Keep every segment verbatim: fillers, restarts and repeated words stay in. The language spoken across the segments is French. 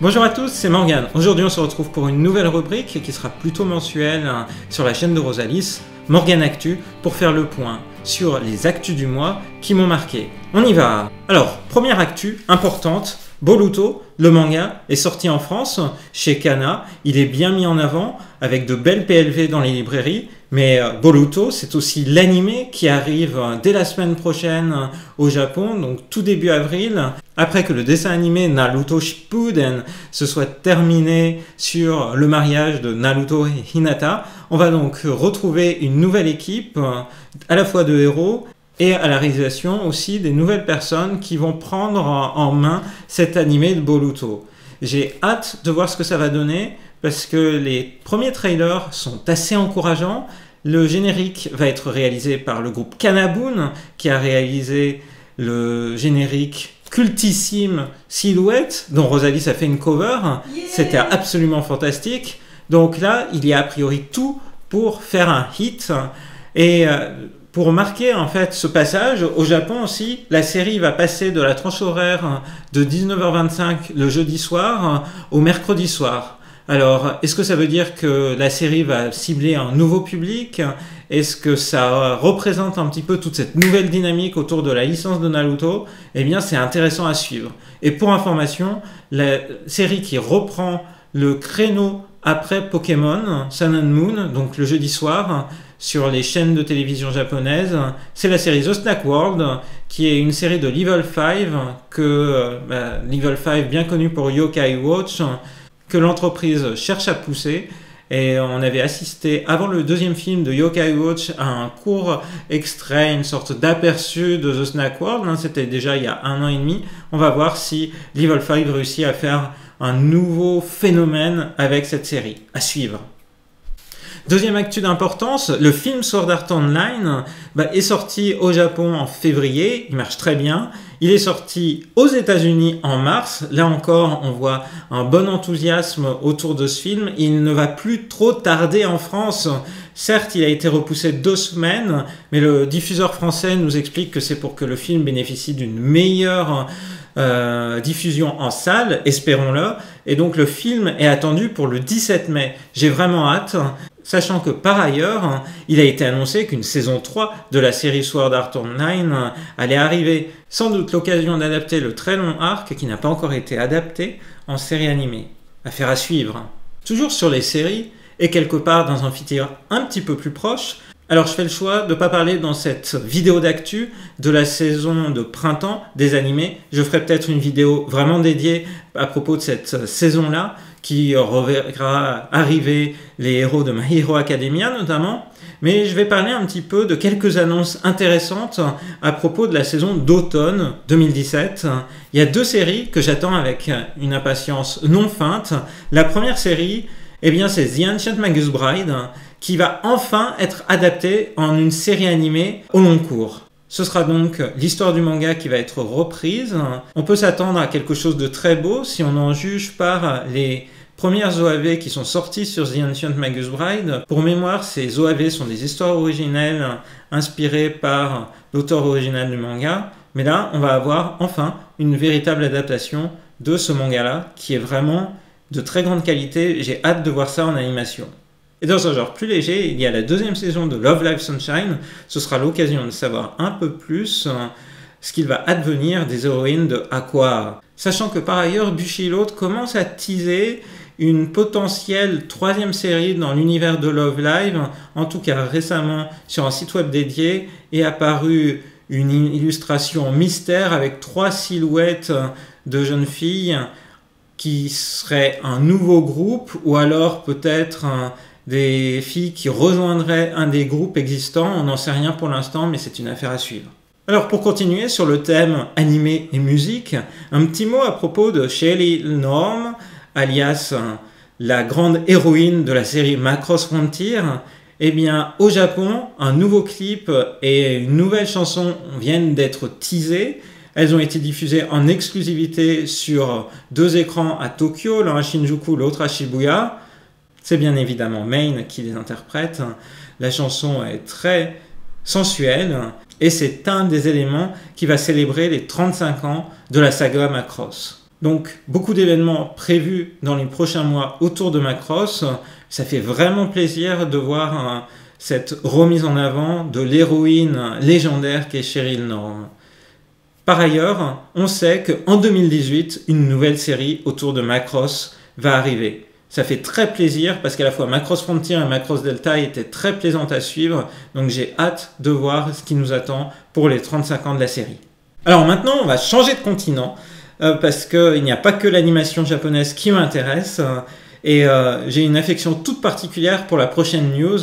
Bonjour à tous, c'est Morgane. Aujourd'hui on se retrouve pour une nouvelle rubrique qui sera plutôt mensuelle sur la chaîne de Rosalys, Morgane Actu, pour faire le point sur les actus du mois qui m'ont marqué. On y va. Alors, première actu importante, Boruto, le manga, est sorti en France, chez Kana. Il est bien mis en avant, avec de belles P L V dans les librairies. Mais Boruto, c'est aussi l'anime qui arrive dès la semaine prochaine au Japon, donc tout début avril, après que le dessin animé Naruto Shippuden se soit terminé sur le mariage de Naruto et Hinata. On va donc retrouver une nouvelle équipe, à la fois de héros, et à la réalisation aussi des nouvelles personnes qui vont prendre en main cet animé de Boruto. J'ai hâte de voir ce que ça va donner, parce que les premiers trailers sont assez encourageants. Le générique va être réalisé par le groupe Kanaboon, qui a réalisé le générique cultissime Silhouette, dont Rosalys a fait une cover. Yeah. C'était absolument fantastique. Donc là, il y a a priori tout pour faire un hit. Et pour marquer en fait ce passage, au Japon aussi, la série va passer de la tranche horaire de dix-neuf heures vingt-cinq le jeudi soir au mercredi soir. Alors, est-ce que ça veut dire que la série va cibler un nouveau public? Est-ce que ça représente un petit peu toute cette nouvelle dynamique autour de la licence de Naruto? Eh bien, c'est intéressant à suivre. Et pour information, la série qui reprend le créneau après Pokémon Sun and Moon, donc le jeudi soir, sur les chaînes de télévision japonaises, c'est la série The Snack World, qui est une série de Level cinq, que bah, Level cinq bien connue pour Yo-Kai Watch, que l'entreprise cherche à pousser. Et on avait assisté, avant le deuxième film de Yo-Kai Watch, à un court extrait, une sorte d'aperçu de The Snack World. C'était déjà il y a un an et demi. On va voir si Level cinq réussit à faire un nouveau phénomène avec cette série. À suivre. Deuxième actu d'importance, le film Sword Art Online bah, est sorti au Japon en février, il marche très bien. Il est sorti aux États-Unis en mars. Là encore, on voit un bon enthousiasme autour de ce film. Il ne va plus trop tarder en France. Certes, il a été repoussé deux semaines, mais le diffuseur français nous explique que c'est pour que le film bénéficie d'une meilleure Euh, diffusion en salle, espérons-le, et donc le film est attendu pour le dix-sept mai. J'ai vraiment hâte, sachant que par ailleurs, il a été annoncé qu'une saison trois de la série Sword Art Online allait arriver. Sans doute l'occasion d'adapter le très long arc qui n'a pas encore été adapté en série animée. Affaire à suivre. Toujours sur les séries, et quelque part dans un futur un petit peu plus proche, alors je fais le choix de ne pas parler dans cette vidéo d'actu de la saison de printemps des animés. Je ferai peut-être une vidéo vraiment dédiée à propos de cette saison-là, qui reverra arriver les héros de My Hero Academia notamment. Mais je vais parler un petit peu de quelques annonces intéressantes à propos de la saison d'automne deux mille dix-sept. Il y a deux séries que j'attends avec une impatience non feinte. La première série, eh bien, c'est The Ancient Magus Bride, qui va enfin être adapté en une série animée au long cours. Ce sera donc l'histoire du manga qui va être reprise. On peut s'attendre à quelque chose de très beau si on en juge par les premières O A V qui sont sorties sur The Ancient Magus Bride. Pour mémoire, ces O A V sont des histoires originelles inspirées par l'auteur original du manga. Mais là, on va avoir enfin une véritable adaptation de ce manga-là qui est vraiment de très grande qualité. J'ai hâte de voir ça en animation. Et dans un genre plus léger, il y a la deuxième saison de Love Live Sunshine. Ce sera l'occasion de savoir un peu plus euh, ce qu'il va advenir des héroïnes de Aqua. Sachant que par ailleurs, Bushiroad commence à teaser une potentielle troisième série dans l'univers de Love Live. En tout cas, récemment, sur un site web dédié, est apparue une illustration mystère avec trois silhouettes de jeunes filles qui seraient un nouveau groupe, ou alors peut-être un des filles qui rejoindraient un des groupes existants. On n'en sait rien pour l'instant, mais c'est une affaire à suivre. Alors pour continuer sur le thème animé et musique, un petit mot à propos de Sheryl Nome, alias la grande héroïne de la série Macross Frontier. Eh bien, au Japon, un nouveau clip et une nouvelle chanson viennent d'être teasées. Elles ont été diffusées en exclusivité sur deux écrans à Tokyo, l'un à Shinjuku, l'autre à Shibuya. C'est bien évidemment Mylène qui les interprète. La chanson est très sensuelle et c'est un des éléments qui va célébrer les trente-cinq ans de la saga Macross. Donc, beaucoup d'événements prévus dans les prochains mois autour de Macross. Ça fait vraiment plaisir de voir euh, cette remise en avant de l'héroïne légendaire qu'est Sheryl Nome. Par ailleurs, on sait qu'en deux mille dix-huit, une nouvelle série autour de Macross va arriver. Ça fait très plaisir parce qu'à la fois Macross Frontier et Macross Delta étaient très plaisantes à suivre. Donc, j'ai hâte de voir ce qui nous attend pour les trente-cinq ans de la série. Alors maintenant, on va changer de continent. Euh, parce qu'il n'y a pas que l'animation japonaise qui m'intéresse euh, et euh, j'ai une affection toute particulière pour la prochaine news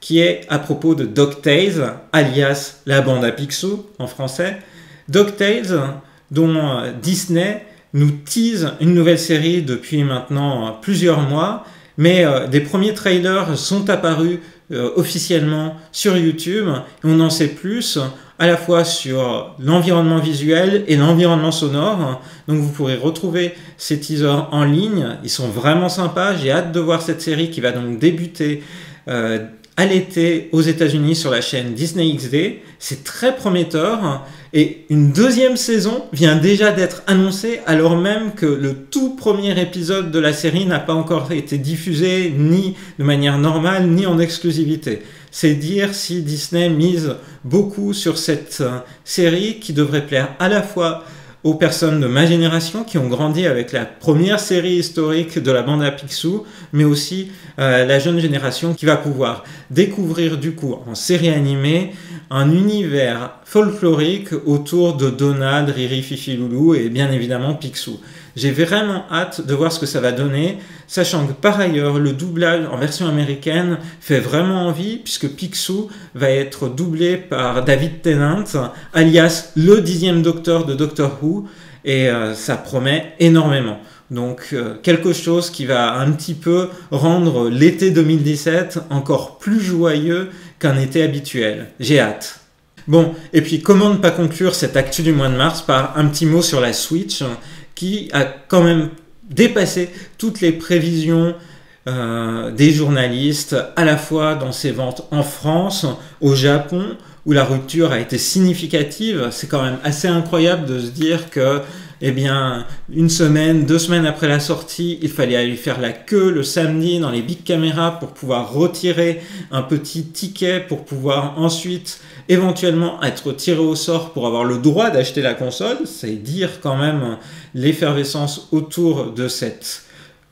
qui est à propos de Duck Tales, alias la bande à Picsou en français. Duck Tales dont euh, Disney nous tease une nouvelle série depuis maintenant euh, plusieurs mois, mais euh, des premiers trailers sont apparus euh, officiellement sur YouTube et on en sait plus à la fois sur l'environnement visuel et l'environnement sonore. Donc vous pourrez retrouver ces teasers en ligne. Ils sont vraiment sympas. J'ai hâte de voir cette série qui va donc débuter euh, à l'été aux États-Unis sur la chaîne Disney X D. C'est très prometteur. Et une deuxième saison vient déjà d'être annoncée alors même que le tout premier épisode de la série n'a pas encore été diffusé ni de manière normale ni en exclusivité. C'est dire si Disney mise beaucoup sur cette série qui devrait plaire à la fois aux personnes de ma génération qui ont grandi avec la première série historique de la bande à Picsou, mais aussi euh, la jeune génération qui va pouvoir découvrir du coup en série animée un univers folklorique autour de Donald, Riri, Fifi, Loulou et bien évidemment Picsou. J'ai vraiment hâte de voir ce que ça va donner, sachant que par ailleurs le doublage en version américaine fait vraiment envie puisque Picsou va être doublé par David Tennant, alias le dixième docteur de Doctor Who, et euh, ça promet énormément. Donc euh, quelque chose qui va un petit peu rendre l'été deux mille dix-sept encore plus joyeux qu'un été habituel. J'ai hâte. Bon, et puis comment ne pas conclure cette actu du mois de mars par un petit mot sur la Switch qui a quand même dépassé toutes les prévisions euh, des journalistes, à la fois dans ses ventes en France, au Japon, où la rupture a été significative. C'est quand même assez incroyable de se dire que, eh bien, une semaine, deux semaines après la sortie, il fallait aller faire la queue le samedi dans les big caméras pour pouvoir retirer un petit ticket pour pouvoir ensuite éventuellement être tiré au sort pour avoir le droit d'acheter la console. C'est dire quand même l'effervescence autour de cette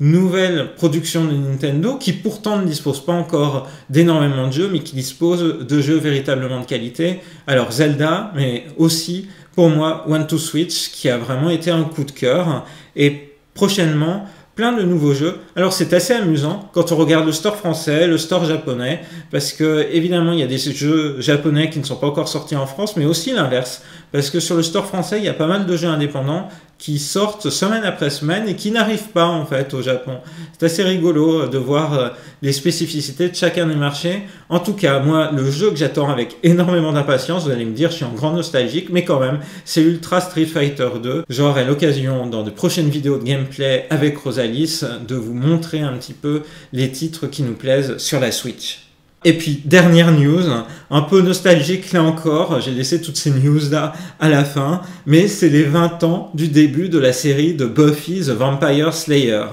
nouvelle production de Nintendo qui pourtant ne dispose pas encore d'énormément de jeux mais qui dispose de jeux véritablement de qualité. Alors Zelda, mais aussi pour moi One to Switch qui a vraiment été un coup de cœur et prochainement plein de nouveaux jeux. Alors c'est assez amusant quand on regarde le store français, le store japonais, parce que évidemment il y a des jeux japonais qui ne sont pas encore sortis en France, mais aussi l'inverse, parce que sur le store français il y a pas mal de jeux indépendants qui sortent semaine après semaine et qui n'arrivent pas en fait au Japon. C'est assez rigolo de voir les spécificités de chacun des marchés. En tout cas, moi le jeu que j'attends avec énormément d'impatience, vous allez me dire je suis en grand nostalgique, mais quand même c'est Ultra Street Fighter deux. J'aurai l'occasion dans de prochaines vidéos de gameplay avec Rosalys de vous montrer un petit peu les titres qui nous plaisent sur la Switch. Et puis, dernière news, un peu nostalgique là encore, j'ai laissé toutes ces news là à la fin, mais c'est les vingt ans du début de la série de Buffy the Vampire Slayer.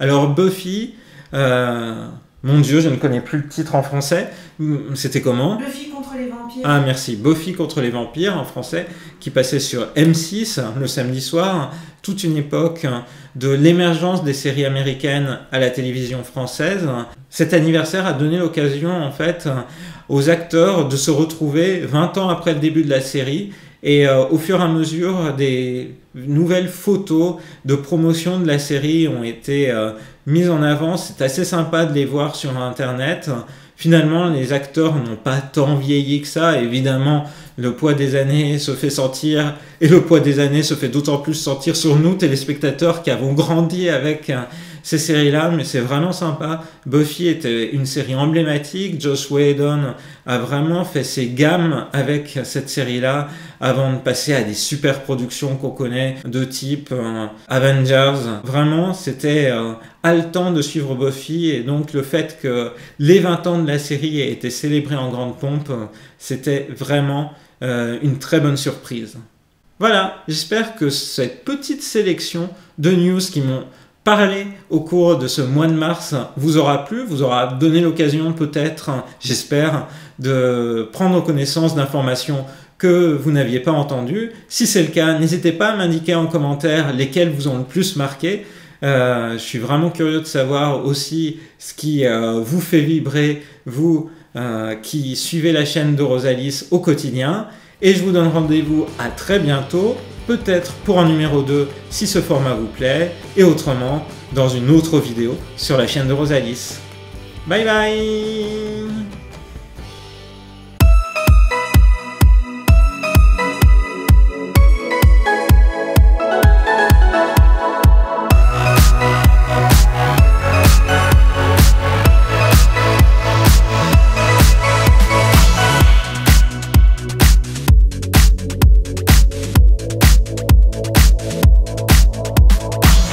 Alors Buffy, euh, mon dieu, je ne connais plus le titre en français, c'était comment ? Buffy contre les vampires. Ah merci, Buffy contre les vampires en français, qui passait sur M six le samedi soir, toute une époque de l'émergence des séries américaines à la télévision française. Cet anniversaire a donné l'occasion en fait aux acteurs de se retrouver vingt ans après le début de la série et euh, au fur et à mesure des nouvelles photos de promotion de la série ont été euh, mises en avant. C'est assez sympa de les voir sur internet. Finalement, les acteurs n'ont pas tant vieilli que ça. Évidemment, le poids des années se fait sentir et le poids des années se fait d'autant plus sentir sur nous, téléspectateurs, qui avons grandi avec ces séries-là. Mais c'est vraiment sympa. Buffy était une série emblématique. Joss Whedon a vraiment fait ses gammes avec cette série-là avant de passer à des super productions qu'on connaît de type euh, Avengers. Vraiment, c'était euh, haletant de suivre Buffy et donc le fait que les vingt ans de la série aient été célébrés en grande pompe, c'était vraiment euh, une très bonne surprise. Voilà, j'espère que cette petite sélection de news qui m'ont parlé au cours de ce mois de mars vous aura plu, vous aura donné l'occasion peut-être, j'espère, de prendre connaissance d'informations que vous n'aviez pas entendues. Si c'est le cas, n'hésitez pas à m'indiquer en commentaire lesquelles vous ont le plus marqué. Euh, je suis vraiment curieux de savoir aussi ce qui euh, vous fait vibrer, vous euh, qui suivez la chaîne de Rosalys au quotidien. Et je vous donne rendez-vous à très bientôt, peut-être pour un numéro deux si ce format vous plaît, et autrement dans une autre vidéo sur la chaîne de Rosalys. Bye bye!